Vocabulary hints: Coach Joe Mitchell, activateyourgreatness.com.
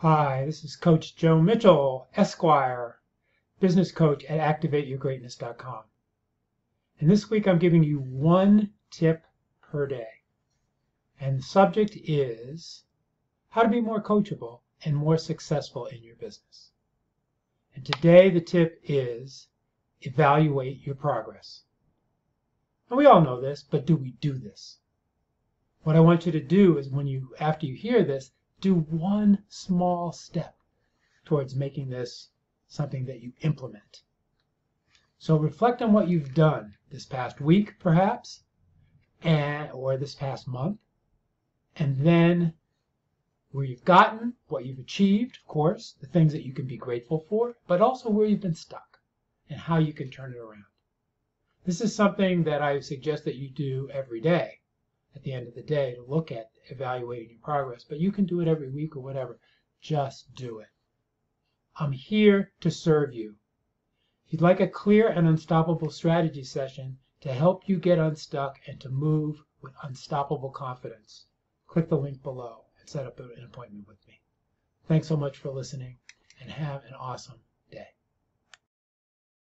Hi, this is Coach Joe Mitchell, Esquire, business coach at activateyourgreatness.com. And this week I'm giving you one tip per day. And the subject is how to be more coachable and more successful in your business. And today the tip is evaluate your progress. And we all know this, but do we do this? What I want you to do is after you hear this, do one small step towards making this something that you implement. So reflect on what you've done this past week, perhaps, or this past month, and then where you've gotten, what you've achieved, of course, the things that you can be grateful for, but also where you've been stuck and how you can turn it around. This is something that I suggest that you do every day. At the end of the day, to look at evaluating your progress, but you can do it every week or whatever. Just do it. I'm here to serve you. If you'd like a clear and unstoppable strategy session to help you get unstuck and to move with unstoppable confidence, click the link below and set up an appointment with me. Thanks so much for listening, and have an awesome